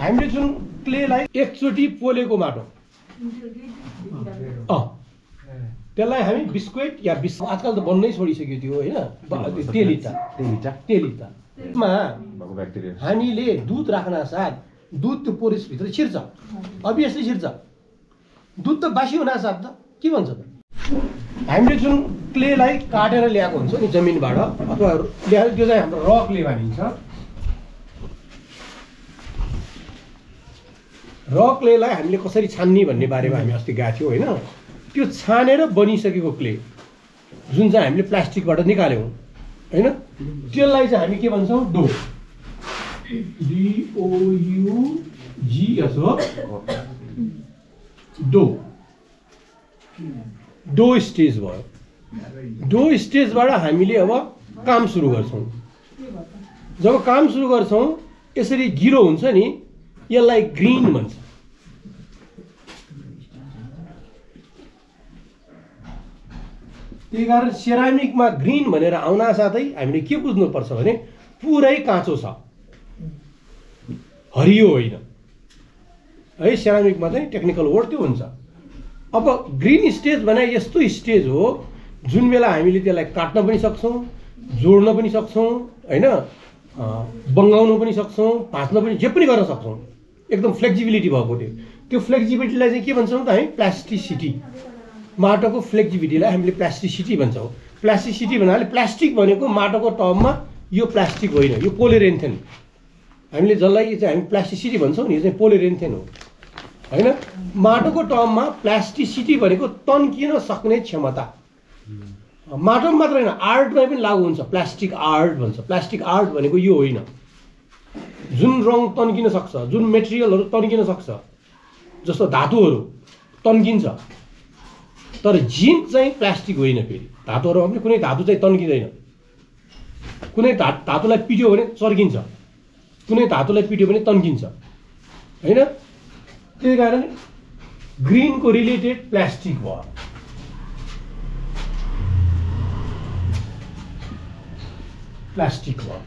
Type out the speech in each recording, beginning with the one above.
हामीले जुन क्लेलाई एकचोटी पोलेको माटो त्यसलाई हामी बिस्कुट या बिस्कुट आजकल त बन्नै छोडिसक्यो त्यो हैन तेलिता मा भएको ब्याक्टेरिया हामीले दूध राख्न साथ दूध त्यो पोरिस भित्र छिर्छ अभियसली छिर्छ दूध त बासी हुन साथ त के भन्छ त हामीले जुन क्लेलाई काटेर ल्याएको हुन्छ नि जमिनबाट अथवा ल्याएको त्यो चाहिँ हाम्रो र क्ले भनिन्छ रक क्लेलाई हामीले कसरी छान्ने भन्ने बारेमा हामी अस्ति गाथ्यौ हैन त्यो छानेर बनिसकेको क्ले जुन चाहिँ हामीले प्लास्टिकबाट निकाल्यौ हैन त्यसलाई चाहिँ हामी के भन्छौ dough D O U G S O dough dough stage भयो डो स्टेजबाट हामीले अब काम सुरु गर्छौं जब काम सुरु गर्छौं यसरी गिरो हुन्छ नि यसलाई ग्रीन भन्छ त्यही कारण सेरामिकमा ग्रीन भनेर आउन साथै हामीले के बुझ्नु पर्छ भने पुरै काँचो छ हरियो होइन है सेरामिकमा चाहिँ टेक्निकल वर्ड त्यो हुन्छ अब ग्रीन स्टेज भने यस्तो स्टेज हो जुन बेला हामीले त्यसलाई काट्न पनि सक्छौं जोड्न पनि सक्छौं हैन बंगाउन पनि सक्छौं भाच्न पनि जे पनि गर्न सक्छौं एकदम फ्लेक्सिबिलिटी भएको त्यो फ्लेक्सिबिलिटीलाई चाहिँ के भन्छौं त हामी प्लास्टिसिटी माटोको फ्लेक्सिबिलिटीलाई हामीले प्लास्टिसिटी भन्छौं प्लास्टिसिटी भन्नाले प्लास्टिक भनेको माटोको टर्ममा यो प्लास्टिक होइन यो पोलिरेन्थेन हामीले जसलाई चाहिँ हामी प्लास्टिसिटी भन्छौं नि यो चाहिँ पोलिरेन्थेन हो हैन माटोको टर्ममा प्लास्टिसिटी भनेको तन्किन सक्ने क्षमता माटोमा मात्र हैन आर्टमा पनि लागू हुन्छ प्लास्टिक आर्ट भन्छ प्लास्टिक आर्ट भनेको यो होइन जुन रङ तन्किन सक्छ जुन मेटेरियलहरु तन्किन सक्छ जस्तो धातुहरु तन्किन्छ तर जिंक चाहिँ प्लास्टिक होइन फेरि धातुहरु पनि कुनै धातु चाहिँ तन्किदैन कुनै धातुलाई पिट्यो भने चर्किन्छ कुनै धातुलाई पिट्यो भने तन्किन्छ हैन त्यही कारण ग्रीन को रिलेटेड प्लास्टिक भयो प्लास्टिक भयो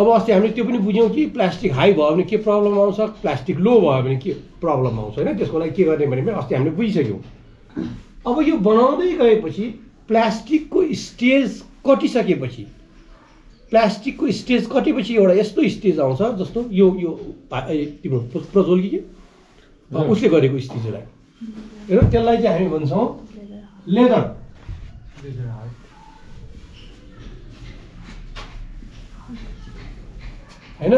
अब अस्ति हामीले त्यो पनि बुझ्यौ कि प्लास्टिक हाई भयो भने के प्रब्लम आउँछ प्लास्टिक लो भयो भने के प्रब्लम आउँछ हैन त्यसको लागि के गर्ने भने अस्ति हामीले बुझिसक्यौ अब यो बनाउँदै गएपछि प्लास्टिकको स्टेज कटिसकेपछि एउटा यस्तो स्टेज आउँछ जस्तो यो यो तिम्रो प्रज्वल कि उसले गरेको स्टेजलाई हैन त्यसलाई चाहिँ हामी भन्छौं लेदर हैन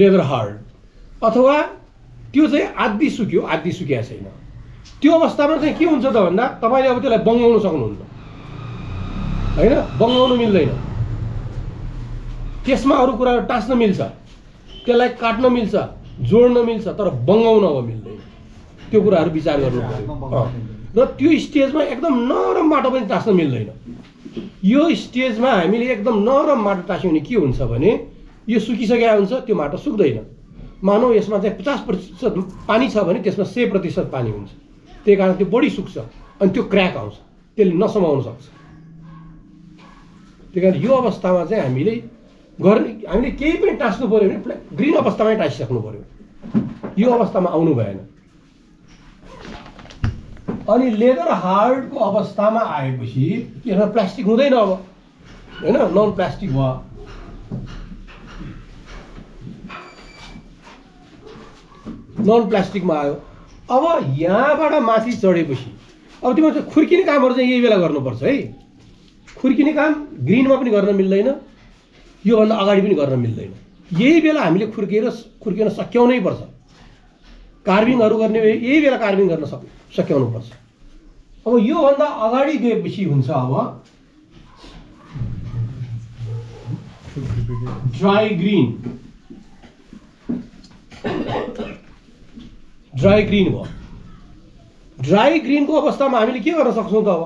लेदर हार्ड अथवा त्यो चाहिँ आदि सुक्यो आदि सुकेको छैन त्यो अवस्थामा चाहिँ के हुन्छ त भन्दा तपाईले अब त्यसलाई बंगाउन सक्नुहुन्छ हैन बंगाउन मिल्दैन त्यसमा अरु कुरा टास्न मिल्छ त्यसलाई काट्न मिल्छ जोड्न मिल्छ तर बंगाउन अब मिल्दैन त्यो कुराहरु विचार गर्नुपर्छ र त्यो स्टेजमा एकदम नरम माटो पनि टास्न मिल्दैन यो स्टेजमा हामीले एकदम नरम माटो टास्यौ भने के हुन्छ भने यो सुकिसकेको हुन्छ त्यो माटो सुक्दैन मानौ यसमा चाहिँ 50% पानी छ भने त्यसमा 100% पानी हुन्छ त्यही कारण त्यो बढी सुक्छ अनि त्यो क्रैक आउँछ त्यसले नसमाउन सक्छ त्यही कारण यो अवस्थामा चाहिँ हामीले केही पनि टास्नु पर्यो भने ग्रीन अवस्थामै टासिसक्नु पर्यो यो अवस्थामा आउनु भएन अनि लेदर हार्ड को अवस्थामा आएपछि यसमा प्लास्टिक हुँदैन अब हैन नन प्लास्टिक भयो नन प्लास्टिक में आयो अब यहाँ माथि चढेपछि अब तिम्रो खुर्किने काम यही बेला गर्नुपर्छ है खुर्किने काम ग्रीन में गर्न मिल्दैन यो भन्दा अगाडि पनि गर्न मिल्दैन यही बेला हामीले खुर्किन सक्याउनै पर्छ कार्भिङहरु गर्ने यही बेला कार्भिङ गर्न सक्याउनु पर्छ अब यो भन्दा अगाडि गएपछि हुन्छ अब ड्राई ग्रीन ड्राई ग्रीन को अवस्थामा हामीले के गर्न सक्छौं त अब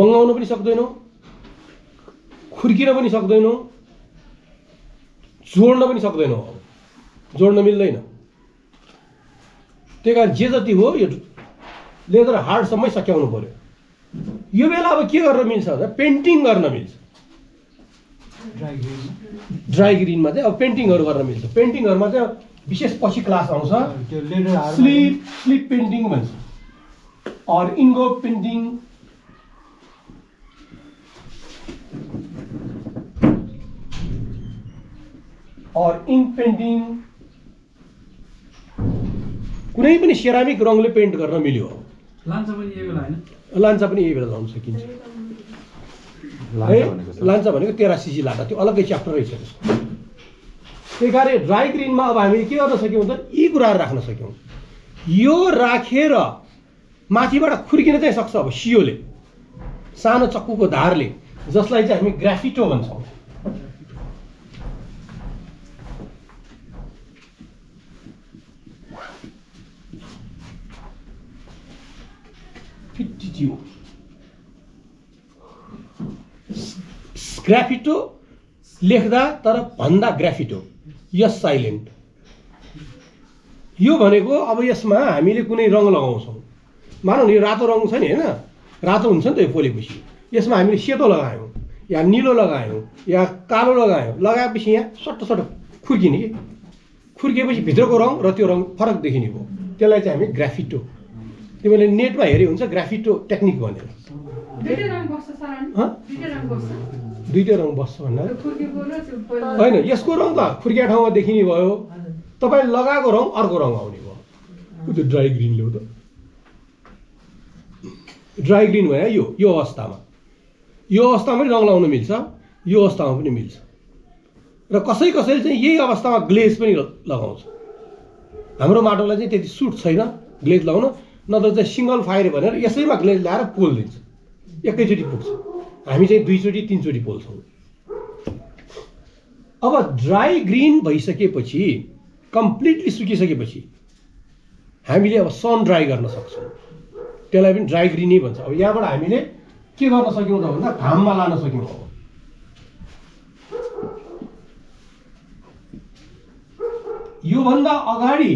बंगाउन पनि सक्दैनौ खुर्किन पनि सक्दैनौ जोड्न पनि सक्दैनौ जोड्न मिल्दैन त्यही कारण जे जति हो यो लेदर हार्ड सम्मै सक्याउनु पर्यो यो बेला अब के गर्न मिल्छ त पेन्टिङ गर्न मिल्छ ड्राई ग्रीन में अब पेंटिंग कर मिले पेंटिंग में विशेष पछि क्लास आउँछ स्लिप स्लिप पेंटिंग भन्छ और इंगो पेंटिंग और इंक पेंटिंग कुनै पनि सेरामिक रंगले पेंट गर्न मिल्यो लान्छा पनि यही बेला हैन लान्छा पनि यही बेला लाउन सकिन्छ लान्छा भनेको 13 सीसी लाटा त्यो अलगै च्याप्टर रहेछ त्यसकारण ड्राई ग्रीन मा अब हामी के गर्न सक्यौ त यी कुरा राख्न सक्यौ यो राखेर माथिबाट खुर्किन चाहिँ सक्छ अब सियोले सानो चक्कुको धारले जसलाई चाहिँ हामी ग्राफिटो भन्छौं ग्राफिटो लेख्दा तर भन्दा ग्राफिटो यस साइलेंट यो भनेको अब यसमा हामीले कुनै रंग लगाउँछौं मानौ यो रातो रंग छ नि हैन रातो हुन्छ नि त यो पोलेपछि यसमा हामीले सेतो लगायौं या नीलो लगायौं या कालो लगायौं लगाएपछि यहाँ सट्टसट्ट खुर्किने के खुर्किएपछि भित्रको रंग र त्यो रंग फरक देखिने हो त्यसलाई चाहिँ हामी ग्राफिटो तिमीले नेटमा हेरे हुन्छ ग्राफिटो टेक्निक भनेर दुईटा रंग बस्छ सारन ह दुईटा रंग बस्छ भन्ना खुर्किएको र त्यो हैन यसको रंग त खुर्किया ठाउँमा देखिने भयो तपाई लगाएको रंग अर्को रंग आउने भयो त्यो ड्राई ग्रीन ल्याउ त ड्राई ग्रीन भए यो यो अवस्थामा रंग लाउन मिल्छ यो अवस्थामा पनि मिल्छ र कसै कसैले चाहिँ यही अवस्थामा ग्लेज पनि लगाउँछ हाम्रो माटोलाई चाहिँ त्यति सुट छैन ग्लेज लाउन नत्र चाहिँ सिंगल फायर भनेर यसैमा ग्लेज ल्याएर पोल दिन्छ एकैचोटी पुग्छ हामी चाहिँ दुईचोटी तीनचोटी पोल्छौं अब ड्राई ग्रीन भइसकेपछि कम्प्लिटली सुकिसकेपछि हामीले अब सन ड्राई गर्न सक्छौं त्यसलाई पनि ड्राई ग्रीन नै भन्छ अब यहाँबाट हामीले के गर्न सक्यौं त भन्दा घाममा लान सक्यौं यो भन्दा अगाडि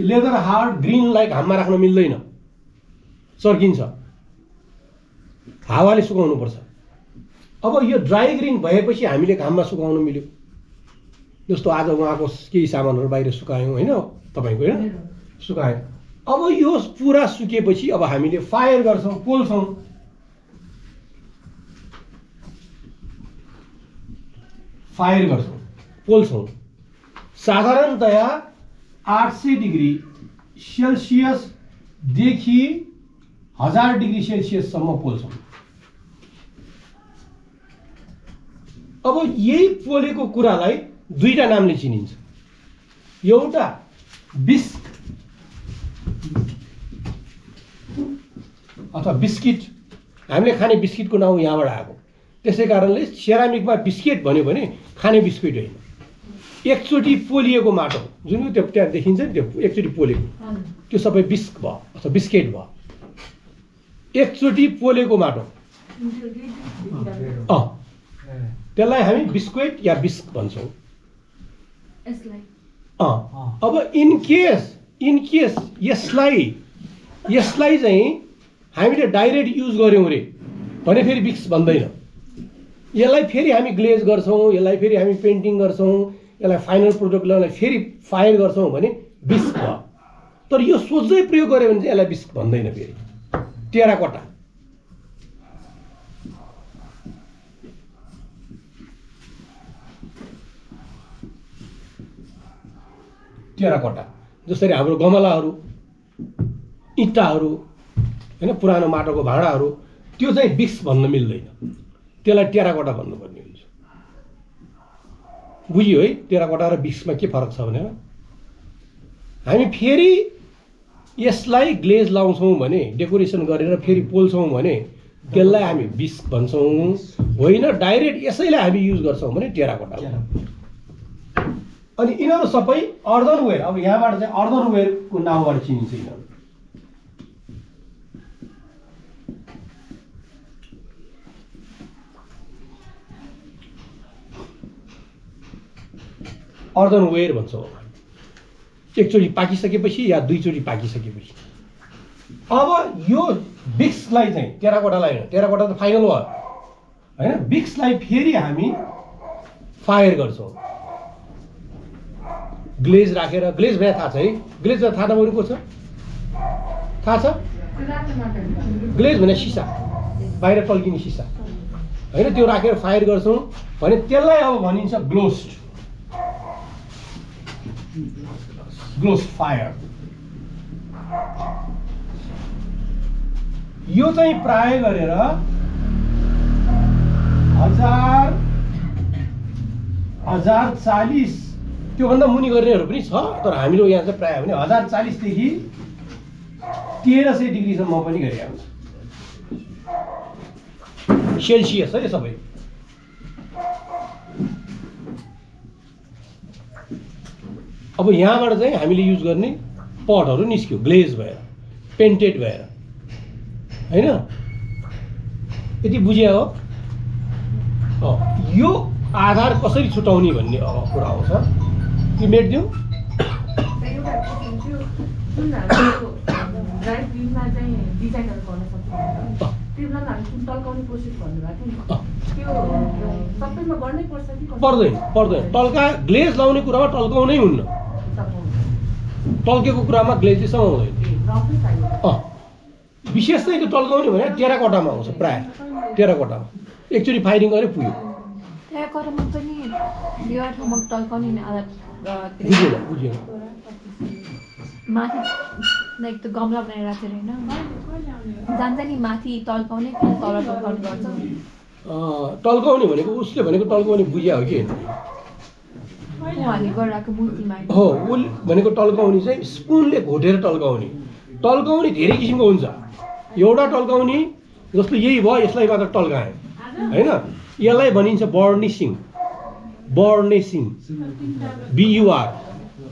लेदर हार्ड ग्रीन लाइक घाममा राख्न मिल्दैन सर्किन्छ हावाले सुकाउनु पर्छ अब यो ड्राई ग्रीन भएपछि हामीले घाममा सुकाउनु मिल्यो जस्तो आज उहाँको केही सामानहरु बाहिर सुकायौं हैन तपाईको हैन सुकाए अब यो पूरा सुकेपछि अब हामीले फायर गर्छौं पोल्छौं फायर गर्छौं पोल्छौं साधारणतया 800 डिग्री सेल्सियस देखि 1000 डिग्री सेल्सियस सम्म पोल्छौं अब यही पोलेको कुरालाई दुईटा नामले चिनिन्छ एउटा बिस्क अथवा बिस्किट हामीले खाने बिस्किटको नाम यहाँबाट आएको त्यसैकारणले सेरामिकमा बिस्किट भन्यो भने खाने बिस्किट होइन एकचोटी पोलिएको माटो जुन त्यो त्यहाँ देखिन्छ नि त्यो एकचोटी पोलेको त्यो सबै बिस्क भ अथवा बिस्केट भ एकचोटी पोलेको माटो अ त्यसलाई हामी बिस्कुट या बिस्क भन्छौं यसलाई अ अब इन केस यसलाई चाहिँ हामीले डाइरेक्ट युज गर्यौं रे भने फेरि बिस्क भन्दैन यसलाई फेरि हामी ग्लेज गर्छौं यसलाई फेरि हामी पेन्टिङ गर्छौं यसलाई फाइनल प्रोडक्ट लाई फेरि फायर गर्छौं भने बिस्क भ तर यो सोझै प्रयोग गरे भने चाहिँ यसलाई बिस्क भन्दैन फेरि टेराकोटा टेराकोटा जसरी हाम्रो गमलाहरु इटाहरु हैन पुरानो माटोको भाँडाहरु त्यो चाहिँ बिस्क भन्न मिल्दैन त्यसलाई टेराकोटा भन्नुपर्ने हुन्छ बुझियो है टेराकोटा र बिस्कमा के फरक छ भनेर हामी फेरि यसलाई ग्लेज लाउँछौं भने डेकोरेसन गरेर फेरि पोल्छौं भने त्यसलाई हामी बिस्क भन्छौं होइन डाइरेक्ट यसैलाई हामी युज गर्छौं भने टेराकोटा अनि इनहरु सबै अर्दरवेयर अब यहाँबाट चाहिँ अर्दरवेयर को नामबाट चिनिन्छ यिनीहरु अर्दरवेयर भन्छौं एकचोटी पाकिसकेपछि या दुईचोटी पाकिसकेपछि अब यो बिस्कलाई चाहिँ टेराकोटालाई हैन टेराकोटा त फाइनल भयो विक्सलाई फेरि हामी फायर गर्छौं ग्लेज राखेर ग्लेज भए थाहा छ है ग्लेज थाहा त अरु को छ थाहा छ ग्लेज भने सिसा बाहिर पल्किने सिसा हैन त्यो राखेर फायर गर्छौं भने त्यसलाई अब भनिन्छ ग्लोस्ट ग्लोस्ट फायर यो चाहिँ प्राय गरेर 1040 त्यो भन्दा मुनि गर्नेहरु पनि छ तर हामीले यहाँ चाहिँ प्राय भने 1040 देखि 1300 डिग्री सम्म पनि गरे हुन्छ सेल्सियस है सबै अब यहाँबाट चाहिँ हामीले युज गर्ने पटहरु निस्क्यो ग्लेज भएर पेन्टेड भएर हैन यति बुझे हो यो आधार कसरी छुटाउने भन्ने कुरा आउँछ कि मेट दिउ एउटा किसिमको जुन हाम्रो ड्राइभ बिनमा चाहिँ डिजाइनहरु गर्न सक्छौं तिब्ला हामी कुन टल्काउने कोसिस गर्नु भएको थियो त्यो सबैमा गर्नै पर्छ कि पर्दैन पर्दैन टल्का ग्लेज लाउने कुरामा टल्काउनै हुन्न टल्केको कुरामा ग्लेज चाहिँ हुँदैन विशेष चाहिँ त्यो टल्काउने भने टेराकोटामा आउँछ प्राय टेराकोटामा एक्चुअली फायरिङ गरे पुग्यो टेराकोटामा पनि बिवाठमा टल्काउने आदत बुझेला बुझेला माथि लाइक त्यो गमला बनाएर राखेर हैन जान्छ नि माथि टल्काउने कि तल टल्काउने गर्छ टल्काउने भनेको उसले भनेको टल्काउने बुझ्या हो कि हो उल भनेको टल्काउने चाहिँ स्पुनले घोटेर टल्काउने टल्काउने धेरै किसिमको हुन्छ एउटा टल्काउने जस्तो यही भयो यसलाई मात्र टल्काए हैन यसलाई भनिन्छ बर्निशिङ बर्निशिङ बीयूआर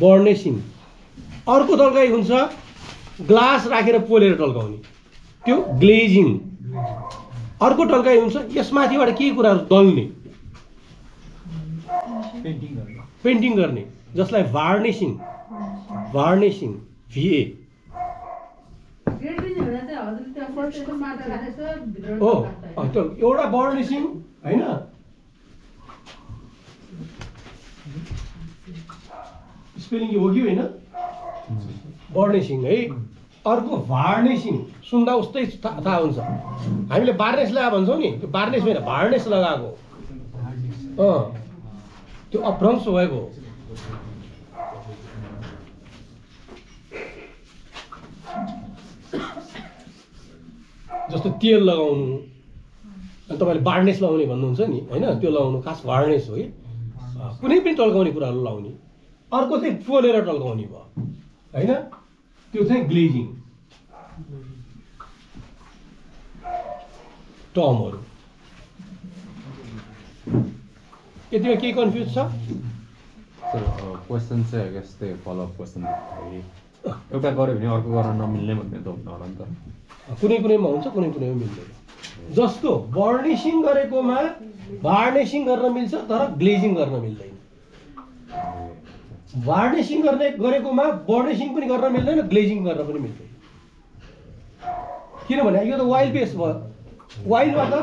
बर्निशिङ अर्को टल्काइ हुन्छ ग्लास राखेर पोलेर टल्काउने त्यो ग्लेजिङ अर्को टल्काइ हुन्छ यसमाथिबाट के कुरा दल्ने पेन्टिङ गर्ने जसलाई वार्निशिङ वार्निशिङ भीए ग्रेडिङ हुँदा चाहिँ हजुरले त्यो फर्स्टको मात्र राखेछ भित्र ओ त्यो एउटा वार्निशिङ हैन स्पेलिङ हो कि हैन वार्निशिङ है अर्को वार्निशिङ सुन्दा उस्तै थाहा हुन्छ हामीले वार्निश लगा भन्छौ नि त्यो वार्निश होइन वार्निश लगाको त्यो अभ्रंश भएको जस्तो तेल लगाउनु अनि तपाईले वार्निश लगाउने भन्नुहुन्छ नि हैन त्यो लगाउनु खास वार्निश हो के कुनै पनि टल्काउने कुराहरु लगाउने अर्को चाहिँ पोलेर टल्काउने भयो हैन त्यो चाहिँ ग्लेजिङ टर्महरु यतिमा के कन्फ्युज छ क्वेशन चाहिँ हैगस त्यो फलो अप क्वेशन एउटा गरे भने अर्को गर्न नमिल्ने भन्ने त हुन्छ होला नि त कुनै कुनैमा हुन्छ कुनै कुनैमा मिल्दैन जस्तो वार्निशिङ गरेकोमा वार्निशिङ गर्न मिल्छ तर ग्लेजिङ गर्न मिल्दैन वार्निशिङ गर्ने गरेकोमा वार्निशिङ पनि गर्न मिल्दैन ग्लेजिङ गर्न पनि मिल्दैन किनभने यो त वाइल बेस भयो वाइलमा त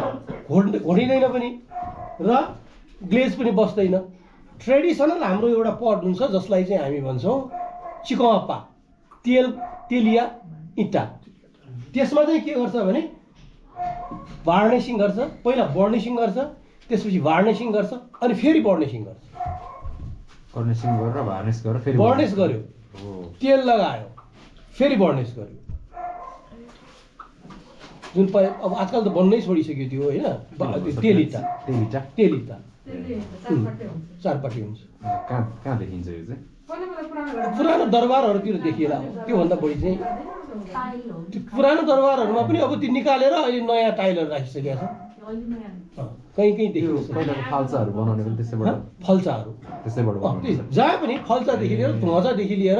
घोडिदैन पनि र ग्लेज पनि बस्दैन ट्रेडिसनल हाम्रो एउटा पट हुन्छ जसलाई चाहिँ हामी भन्छौं चिकम्पा तेल तेलिया इटा त्यसमा चाहिँ के गर्छ भने वार्निशिङ गर्छ पहिला वार्निशिङ गर्छ त्यसपछि वार्निशिङ गर्छ अनि फेरि वार्निशिङ गर्छ वार्निशिङ गरेर वार्निश गरेर फेरि वार्निश गर्यो तेल लगायो फेरि वार्निश गर्यो जुन अब आजकल त बन्नै छोडिसक्यो त्यो हैन तेलिटा तेलिटा तेलिटा चारपटी हुन्छ कहाँ कहाँ देखिन्छ यो चाहिँ पुरानो दरबारहरुतिर देखिएला त्यो भन्दा बढी चाहिँ टाइल हो पुरानो दरबारहरुमा पनि अब ती निकालेर अहिले नयाँ टाइलहरु राखिसकेको छ कहीं कहीं देखियो पहिलाको फल्चाहरु बनाउने पनि त्यसैबाट फल्चाहरु त्यसैबाट बनाउने जहाँ पनि फल्चा देखि लिएर ध्वजा देखि लिएर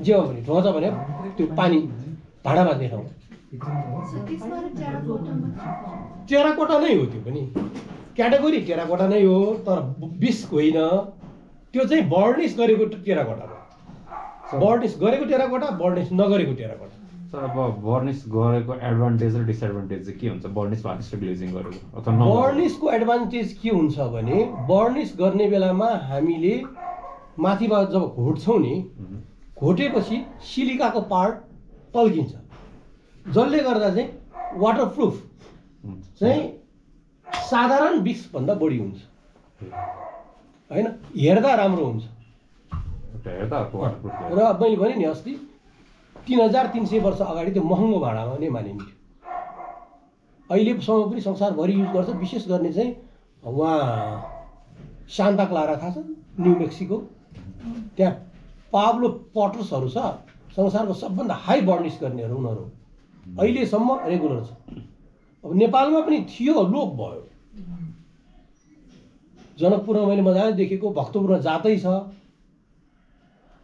जे हो भने ध्वजा भने त्यो पानी भाडामा देखाउ टेराकोटा नै हो त्यो पनि क्याटेगोरी टेराकोटा नै हो तर बिस्क होइन त्यो चाहिँ वार्निश गरेको टेराकोटा हो वार्निश गरेको टेराकोटा वार्निश नगरेको टेराकोटा अब बर्निस गरेको एडभान्टेज र डिसएडभान्टेज के हुन्छ? बर्निसमा हामीले ग्लेजिङ गरेको अथवा न बर्निसको एडभान्टेज के हुन्छ भने बर्निस गर्ने बेलामा हामीले माथिबाट जब घोट्छौं नि घोटेपछि सिलिकाको पार्ट तल्किन्छ, जसले गर्दा चाहिँ वाटरप्रुफ चाहिँ साधारण बिक्स भन्दा बढी हुन्छ, हैन? हेर्दा राम्रो हुन्छ, हेर्दा वाटरप्रुफ र मैले भने नि अस्ति 3,300 वर्ष अगाडि त्यो महँगो भाँडामा नै मानिन्थ्यो, अहिलेसम्म पनि संसारभरि युज गर्छ। विशेष गर्ने चाहिँ वहाँ सान्ता क्लारा, थाहा छ, न्यू मेक्सिको, त्यहाँ पाब्लो पटर्सहरू छ, संसारको सबभन्दा हाई बर्निस गर्नेहरू उनीहरू, अहिलेसम्म रेगुलर छ। अब नेपालमा पनि थियो, लोप भयो। जनकपुरमा मैले मजाले देखेको, भक्तपुरमा जातै छ।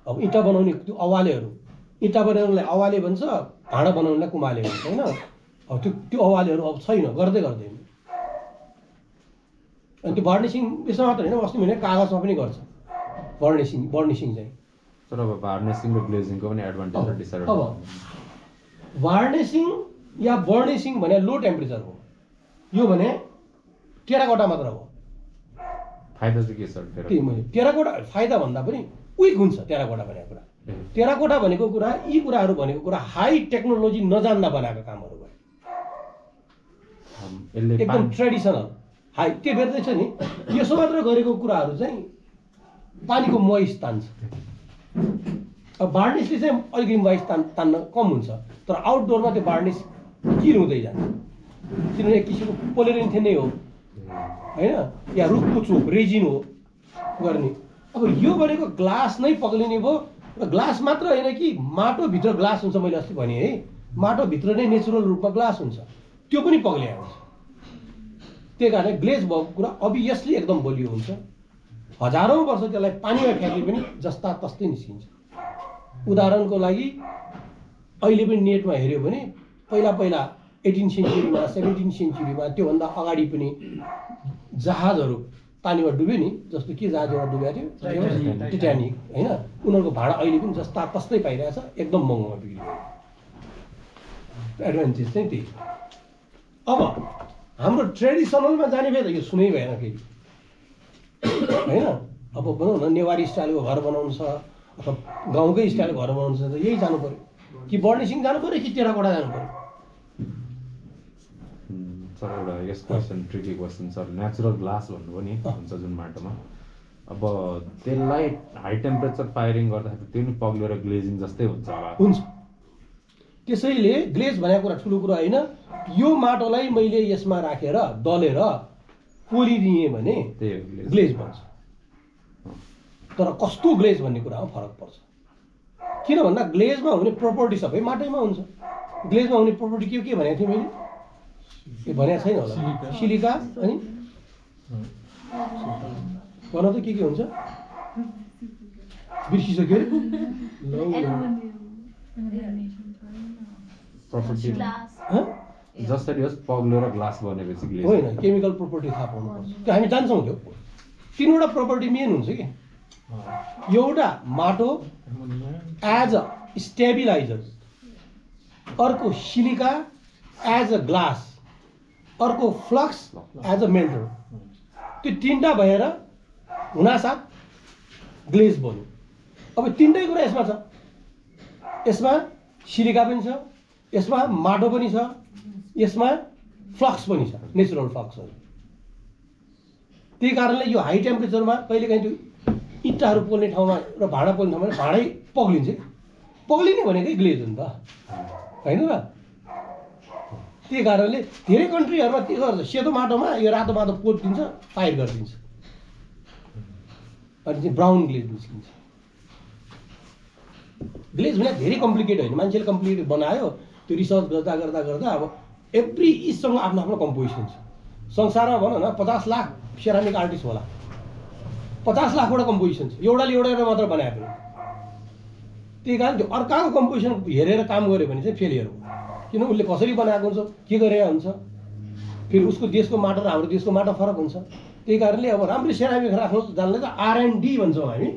अब इँटा बनाउने त्यो अवालेहरू, इँटा बनाउनलाई अवाले भन्छ, भाँडा बनाउनलाई कुमाले भन्छ, हैन? अब त्यो अवालेहरू अब छैन, गर्दै गर्दैन। अनि त्यो बर्निसिङ यसो मात्र हैन, अस्ति भने कागजमा पनि गर्छ बर्निसिङ। बर्निसिङ चाहिँ तर अब बर्निसिङ र ग्लेजिङको पनि एडभान्टेज र डिसएडभान्टेज। अब बर्निसिङ या बर्निसिङ भने लो टेम्परेचर हो, यो भने टेराकोटा मात्र हो। फाइदा चाहिँ के छ? टेराकोटा फाइदा भन्दा पनि क्विक हुन्छ टेराकोटा भनेको कुरा। टेराकोटा भनेको कुरा, यी कुराहरू भनेको कुरा हाई टेक्नोलोजी नजान्दा बनाएको कामहरू भयो, एकदम ट्रेडिसनल हाई। त्यो भेट्दैछ नि, यसो मात्र गरेको कुराहरू चाहिँ पानीको मोइस तान्छ। अब बार्निसले चाहिँ अलिकति मोइस तान्न कम हुन्छ, तर आउटडोरमा त्यो बार्निस किर हुँदै जान्छ, किनभने एक किसिमको पोलेरिन्थेन नै हो, होइन? या रुखको चोप रेजिन हो गर्ने। अब यो भनेको ग्लास नै पक्लिने भयो, र ग्लास मात्र होइन कि माटोभित्र ग्लास हुन्छ। मैले अस्ति भने है, माटोभित्र नै नेचुरल रूपमा ग्लास हुन्छ, त्यो पनि पग्लिया हुन्छ। त्यही कारणले ग्लेज भएको कुरा अभियसली एकदम बलियो हुन्छ। हजारौँ वर्ष त्यसलाई पानीमा फ्याँके पनि जस्ता तस्तै निस्किन्छ। उदाहरणको लागि अहिले पनि नेटमा हेऱ्यो भने पहिला पहिला 18 सेन्चुरीमा, 17 सेन्चुरीमा, त्योभन्दा अगाडि पनि जहाजहरू पानीमा डुब्यो नि, जस्तो के जहाज एउटा डुब्या थियो, टिटानिक, होइन? उनीहरूको भाडा अहिले पनि जस्ता तस्तै पाइरहेछ, एकदम महँगोमा बिग्रियो। एडभान्टेज चाहिँ त्यही। अब हाम्रो ट्रेडिसनलमा जाने भए त यो सुनै भएन फेरि, होइन? अब भनौँ न, नेवारी स्टाइलको घर बनाउनु छ अथवा गाउँकै स्टाइलको घर बनाउनु छ, यही जानु पऱ्यो कि बर्निसिङ जानु पऱ्यो कि टेराकोटा जानु पऱ्यो? सर एउटा यस question tricky question sir, natural glass भन्नुभयो नि, हुन्छ जुन माटोमा, अब त्यसलाई हाई टेम्परेचर फायरिङ गर्दाखेरि त्यो पनि पग्लेर ग्लेजिङ जस्तै हुन्छ होला? हुन्छ। त्यसैले ग्लेज भनेको कुरा ठुलो कुरा होइन। यो माटोलाई मैले यसमा राखेर दलेर पोलिदिएँ भने त्यही ग्लेज भन्छ। तर कस्तो ग्लेज भन्ने कुरामा फरक पर्छ, किन भन्दा ग्लेजमा हुने प्रोपर्टी सबै माटैमा हुन्छ। ग्लेजमा हुने प्रोपर्टी के भनेको थिएँ मैले? के भने छैन होला, सिलिका, अनि भन त के हुन्छ? बिर्सिसक्यो प्रपर्टी। जसरी होस् पग्लो र ग्लास बनेपछि ग्लेज होइन, केमिकल प्रपर्टी थाहा पाउनुपर्छ। त्यो हामी जान्छौँ। त्यो 3वटा प्रपर्टी मेन हुन्छ कि। एउटा माटो एज अ स्टेबिलाइजर, अर्को सिलिका एज अ ग्लास, अर्को फ्लक्स एज अ मेल्टर। त्यो 3वटा भएर हुनासाथ ग्लेज बन्यो। अब 3वटै कुरा यसमा छ, यसमा सिलिका पनि छ, यसमा माटो पनि छ, यसमा फ्लक्स पनि छ, नेचुरल फ्लक्सहरू। त्यही कारणले यो हाई टेम्परेचरमा कहिलेकाहीँ त्यो इँटाहरू पोल्ने ठाउँमा र भाँडा पोल्ने ठाउँमा भाँडै पग्लिन्छ। पग्लिने भनेकै ग्लेज हो नि त, होइन र? त्यही कारणले धेरै कन्ट्रीहरूमा के गर्छ, सेतो माटोमा यो रातो माटो पोतिदिन्छ, फायर गरिदिन्छ, अनि चाहिँ ब्राउन ग्लेज निस्किन्छ। ग्लेज भने धेरै कम्प्लिकेट होइन, मान्छेले कम्प्लिकेट बनायो। त्यो रिसर्च गर्दा गर्दा गर्दा अब एभ्री इजसँग आफ्नो आफ्नो कम्पोजिसन छ। संसारमा भनौँ न 50 लाख सेरामिक आर्टिस्ट होला, 50 लाखवटा कम्पोजिसन छ, एउटाले एउटा मात्र बनायो पनि। त्यही कारण त्यो अर्काको कम्पोजिसन हेरेर काम गऱ्यो भने चाहिँ फेलियर हो, किन उसले कसरी बनाएको हुन्छ, के गरेर हुन्छ, फेरि उसको देशको माटो र हाम्रो देशको माटो फरक हुन्छ। त्यही कारणले अब राम्रो सेरामिक राख्नु जान्ने त R&D भन्छौँ हामी,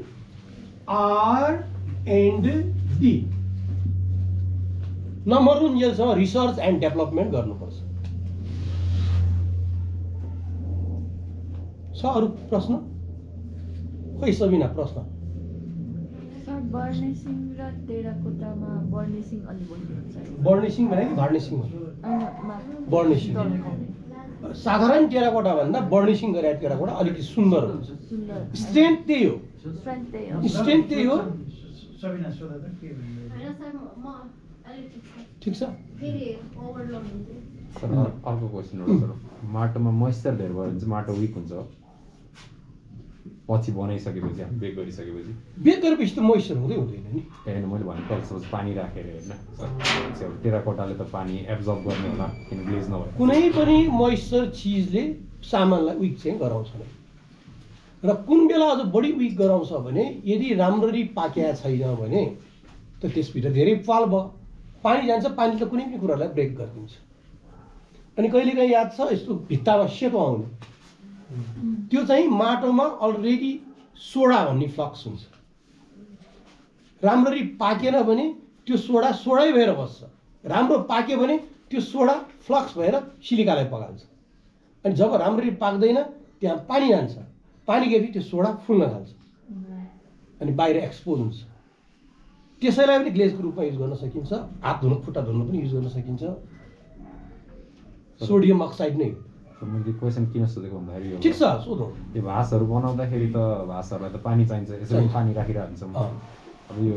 R&D। नंबर 1 यसमा रिसर्च एन्ड डेभलपमेन्ट गर्नुपर्छ। अरु प्रश्न खोइ सबिना प्रश्न सर बर्निसिङ र टेराकोटामा बर्निसिङ अलि बोल्नुहुन्छ बर्निसिङ भने कि भार्निसिङ हो बर्निसिङ साधारण टेराकोटा भन्दा बर्निसिङ गरेको टेराकोटा अलिकति सुन्दर हुन्छ स्ट्रेन्थ त्यही हो स्ट्रेन्थ त्यही हो सबिना सोधा त के भन्नु सर म अलिकति ठीक छ फेरि ओभरलोड हुन्छ सर अर्को क्वेशन हो सर माटोमा मॉइस्चर धेरै भयो भने माटो वीक हुन्छ पछि बनाइसकेपछि हामी बेक गरिसकेपछि बेक गरेपछि त मोइस्चर हुँदै हुँदैन नि हैन मैले भनेको सपोज पानी राखेर हैन सर टेराकोटाले त पानी एब्जर्ब गर्ने होला किन ग्लेज नभए कुनै पनि मोइस्चर चीजले सामानलाई वीक चाहिँ गराउँछ र कुन बेला अझ बढी वीक गराउँछ भने यदि राम्ररी पाकेया छैन भने त त्यसभित्र धेरै पाल भ पानी जान्छ पानीले त कुनै पनि कुरालाई ब्रेक गर्दिन्छ अनि कहिलेकाही याद छ यस्तो भित्तामा सेतो आउने त्यो चाहिँ माटोमा अलरेडी सोडा भन्ने फ्लक्स हुन्छ राम्ररी पाकेन भने त्यो सोडा सोडै भएर बस्छ राम्रो पाक्यो भने त्यो सोडा फ्लक्स भएर सिलिकालाई पगाल्छ अनि जब राम्ररी पाक्दैन त्यहाँ पानी जान्छ पानी गएपछि त्यो सोडा फुल्न थाल्छ अनि बाहिर एक्सपोज हुन्छ त्यसैलाई पनि ग्लेजको रूपमा युज गर्न सकिन्छ हात धुन खुट्टा धुन पनि युज गर्न सकिन्छ सोडियम अक्साइड नै मैले क्वेशन किन सोधेको भन्दाखेरि यो ठीक छ सोधौ यो भासहरु बनाउँदाखेरि त भासहरुलाई त पानी चाहिन्छ यसरी पानी राखिरहन्छ अब यो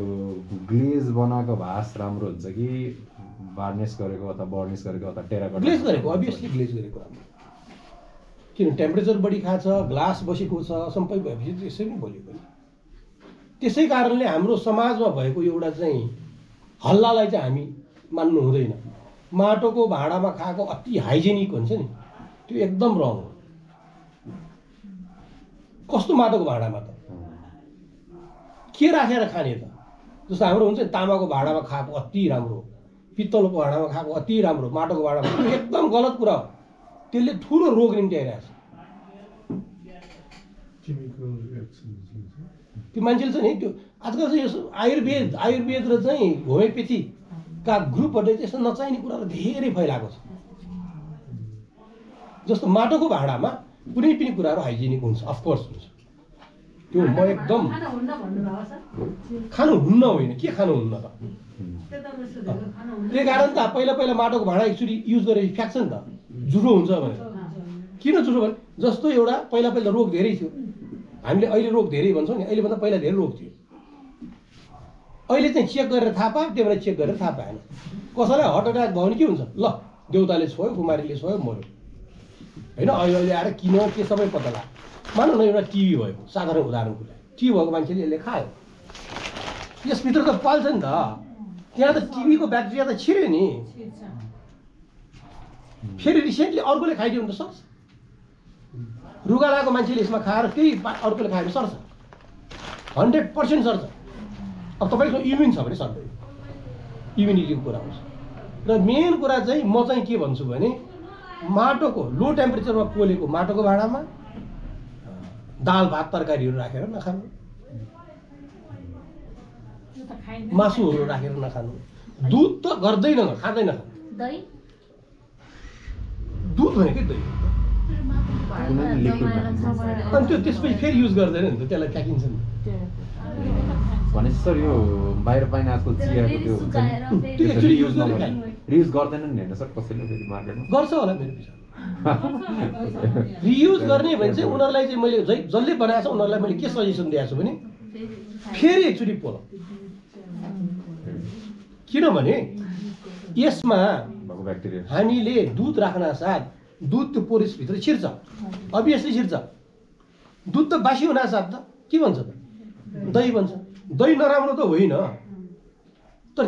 ग्लेज बनाएको भास राम्रो हुन्छ कि वार्निस गरेको अथवा बर्निस गरेको अथवा टेराकोटा ग्लेज गरेको obviously ग्लेज गरेको राम्रो किन टेम्परेचर बढी खाछ ग्लास बसेको छ सम्पै भएपछि त्यसै नै बोलेको नि त्यसै कारणले हाम्रो समाजमा भएको एउटा चाहिँ हल्लालाई चाहिँ हामी मान्नु हुँदैन माटोको भाडामा खाएको अति हाइजेनिक हुन्छ नि त्यो एकदम रङ हो कस्तो माटोको भाडामा त के राखेर खाने त जस्तो हाम्रो हुन्छ नि तामाको भाडामा खाएको अति राम्रो पित्तलको भाडामा खाएको अति राम्रो माटोको भाडामा एकदम गलत कुरा हो त्यसले ठूलो रोग निम्त्याइरहेछ त्यो मान्छेले चाहिँ त्यो आजकल चाहिँ यो आयुर्वेद र चाहिँ होमियोपेथी का ग्रुपहरूले चाहिँ यस्तो नचाहिने कुराहरू धेरै फैलाएको छ जस्तो माटोको भाडामा कुनै पनि कुराहरु हाइजेनिक हुन्छ अफ कोर्स हुन्छ त्यो म एकदम खानु हुन्न होइन के खानु हुन्न त त्यो कारण त पहिला पहिला माटोको भाडा एक्चुअली युज गरेपछि फ्याक्छ नि त जुरो हुन्छ भनेर किन जुरो भने जस्तो एउटा पहिला पहिला रोग धेरै थियो हामीले अहिले रोग धेरै भन्छौं नि अहिले भन्दा पहिला धेरै रोग थियो अहिले चाहिँ चेक गरेर थाहा पाए त्यो भएर चेक गरेर थाहा पाएन कसैलाई हार्ट अट्याक भयो भने के हुन्छ ल देउताले छोयो कुमारीले छोयो मर्यो हैन अहिले आएर किन के सबै पत्ता ला मानौ न एउटा टिभी भयो साधारण उदाहरणको लागि टिभी भएको मान्छेले यसले खायो यसभित्र त पाल्छ नि त त्यहाँ त टिभीको ब्याक्टेरिया त छिर्यो नि फेरि रिसेन्टली अर्कोले खाइदियो भने त सर्छ रुगालाको मान्छेले यसमा खाएर त्यही अर्कोले खायो भने सर्छ 100% सर्छ अब तपाईको इम्युन छ भने सर्छ इम्युनिटीको कुरा हुन्छ र मेन कुरा चाहिँ म चाहिँ के भन्छु भने माटोको लो टेम्परेचरमा पोलेको माटोको भाडामा दाल भात तरकारीहरु राखेर नखानु मासुहरु राखेर नखानु दूध त गर्दैन खादैन दही दूध भनेकै दही अनि त्यो त्यसपछि फेरि युज गर्दैन नि त त्यसलाई फ्याकिन्छ नि भने सर यो बाहिर पाइने आजको चियाको त्यो हुन्छ नि त्यो एक्चुअली युज नगर्नु रियुज गर्दैन नि हैन सर कसैले फेरि मार्केटमा गर्छ होला मेरो विचारमा रियुज गर्ने भने चाहिँ उनीहरुलाई चाहिँ मैले जसले बनाएको छ उनीहरुलाई मैले के सजेसन दिएको छु भने फेरि एक्चुअली पोल किनभने यसमा भएको ब्याक्टेरिया हामीले दूध राख्न साथ दूध त्यो पोरिस भित्र छिर्छ obviously छिर्छ दूध त बासी हुन साथ त के भन्छ त दही भन्छ दही नराम्रो त होइन तर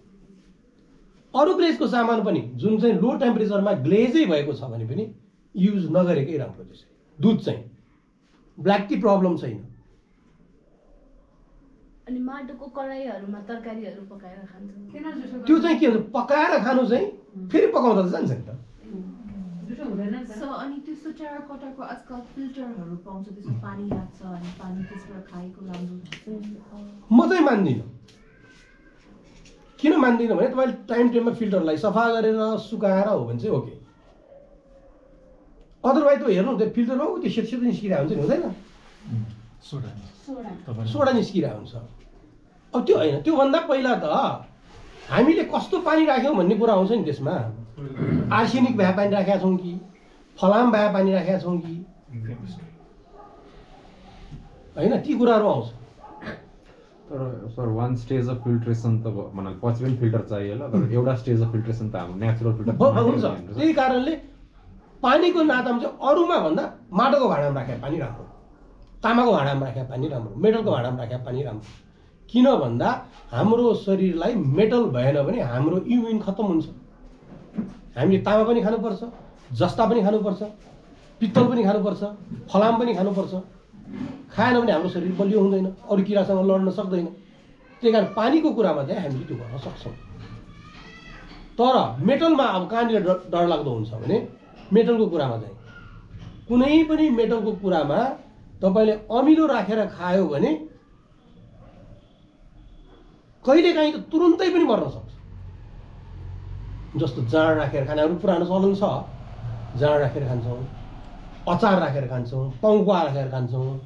अरु ग्लेजको सामान पनि जुन चाहिँ लो टेम्परेचरमा ग्लेजै भएको छ भने पनि युज नगरेकै राम्रो त्यसै दूध चाहिँ ब्ल्याक टी प्रब्लम छैन अनि माटोको कराईहरुमा तरकारीहरु पकाएर खान्छ त्यो चाहिँ के हो पकाएर खानु चाहिँ फेरि पकाउँदा जान्छ नि त जुसो हुँदैन नि त सो अनि त्यो सुटारा कोटाको आजकल फिल्टरहरु पाउँछ त्यसको पानी लाग्छ अनि पानी त्यसबाट खाएको राम्रो म चाहिँ मान्दिनँ किन मान्दिनँ भने तपाईले टाइम टाइममा फिल्टरलाई सफा गरेर सुकाएर हो भने चाहिँ ओके अदरवाइज त हेर्नु हुन्छ फिल्टर हो त्यो सेट सेट निस्किरा हुन्छ नि हुँदैन सोडा निस्किरा हुन्छ अब त्यो हैन त्यो भन्दा पहिला त हामीले कस्तो पानी राख्यौ भन्ने कुरा आउँछ नि त्यसमा आर्सेनिक भए पानी राखेका छौं कि फलाम भए पानी राखेका छौं कि हैन ती कुराहरु आउँछ तर sir one stage of filtration त भने पछि पनि फिल्टर चाहियो ल तर एउटा स्टेज अफ फिल्ट्रेसन त हाम्रो नेचुरल फिल्टर हुन्छ त्यही कारणले पानीको नातामा चाहिँ अरुमा भन्दा माटोको भाँडामा राखेको पानी राम्रो तामाको भाँडामा राखेको पानी राम्रो मेटलको भाँडामा राखेको पानी राम्रो किन भन्दा हाम्रो शरीरलाई मेटल भएन भने हाम्रो इम्युन खत्म हुन्छ हामीले तामा पनि खानुपर्छ जस्ता पनि खानुपर्छ पित्तल पनि खानुपर्छ फलाम पनि खानुपर्छ खाएन भने हाम्रो शरीर बलियो हुँदैन अरु किरासँग लड्न सक्दैन त्यसैकारण पानीको कुरामा चाहिँ हामीले त्यो गर्न सक्छौं तर मेटलमा अब कहाँनिर डर लाग्दो हुन्छ भने मेटलको कुरामा चाहिँ कुनै पनि मेटलको कुरामा तपाईले अमिलो राखेर खायो भने कहिले काहीँ त तुरुन्तै पनि मर्न सक्छ जस्तो जाँड राखेर खानाहरु पुरानो चलन छ जाँड राखेर खान्छौं अचार राखेर खान्छौं पङ्कुवा राखेर खान्छौं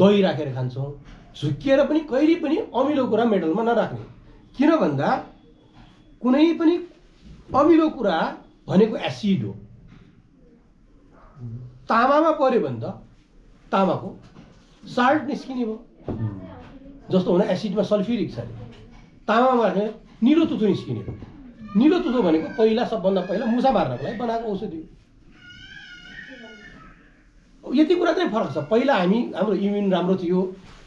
दही राखेर खान्छौं झुक्किएर पनि कहिले पनि अमिलो कुरा मेटलमा नराख्ने किन भन्दा कुनै पनि अमिलो कुरा भनेको एसिड हो तामामा पर्यो भने त तामाको साल्ट निस्किने भयो जस्तो हुन एसिडमा सल्फ्युरिक छ तामामा राख्ने नीलो तुथो निस्किने भयो नीलो तुथो भनेको पहिला सबभन्दा पहिला मुसा मार्नको लागि बनाएको औषधि हो यति कुरा चाहिँ फरक छ पहिला हाम्रो इम्युन राम्रो थियो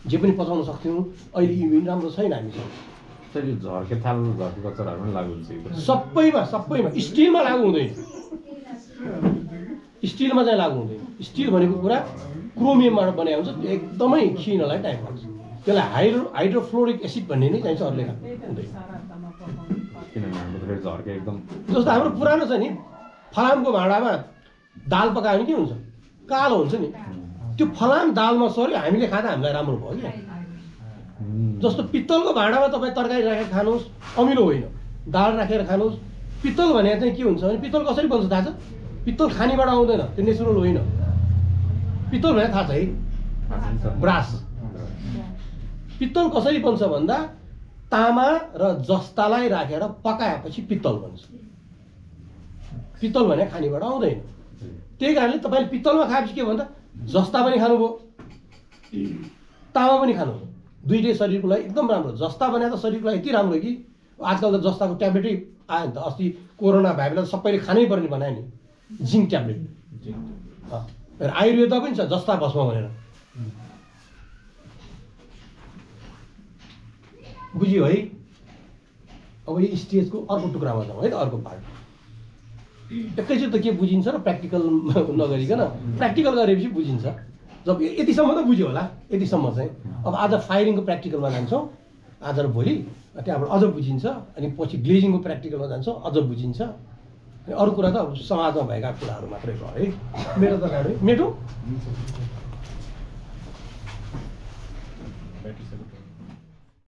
जे पनि पचाउन सक्थ्यौं अहिले इम्युन राम्रो छैन हामीसँग त्यसैले झर्के थाल झर्के कचराहरुमा लागु हुन्छ सबैमा स्टीलमा लागु हुँदैन स्टीलमा चाहिँ लागु हुँदैन स्टील भनेको कुरा क्रोमियमबाट बनाएको हुन्छ त्यो एकदमै खिनलाई टाइम लाग्छ त्यसलाई हाइड्रोफ्लोरिक एसिड भन्ने नै चाहिन्छ अरूले एकदम जस्तो हाम्रो पुरानो छ नि फलामको भाँडामा दाल पकायो भने के हुन्छ कालो हुन्छ नि त्यो फलाम दालमा सर्यो हामीले खाँदा हामीलाई राम्रो भयो क्या जस्तो पित्तलको भाँडामा तपाईँ तरकारी राखेर खानुहोस् अमिलो होइन दाल राखेर खानुहोस् पित्तल भने चाहिँ के हुन्छ भने पित्तल कसरी बन्छ थाहा छ पित्तल खानीबाट आउँदैन त्यो नेचुरल होइन पित्तल भने थाहा छ है ब्रास पित्तल कसरी बन्छ भन्दा तामा र जस्तालाई राखेर पकाएपछि पित्तल बन्छ पित्तल भने खानीबाट आउँदैन त्यही कारणले तपाईले पित्तलमा खाएपछि के भन्दा जस्ता पनि खानुभयो तामा पनि खानुभयो दुईटै शरीरको लागि एकदम राम्रो जस्ता भने त शरीरको लागि यति राम्रो कि आजकल त जस्ताको ट्याब्लेटै आयो नि त अस्ति कोरोना भए बेला सबैले खानै पर्ने बनायो नि जिंक ट्याब्लेट आयुर्वेद पनि छ जस्ता भस्म भनेर बुझ्यो है अब यो स्टेजको अर्को टुक्रामा जाउँ है त अर्को पार्ट एकैचोटि त के बुझिन्छ र प्र्याक्टिकल नगरिकन प्र्याक्टिकल गरेपछि बुझिन्छ जब यतिसम्म त बुझ्यो होला यतिसम्म चाहिँ अब आज फायरिङको प्र्याक्टिकलमा जान्छौँ आज र भोलि त्यहाँबाट अझ बुझिन्छ अनि पछि ग्लेजिङको प्र्याक्टिकलमा जान्छौँ अझ बुझिन्छ अरु कुरा त अब समाजमा भएका कुराहरु मात्रै भयो है मेरो त गाडी मेटौँ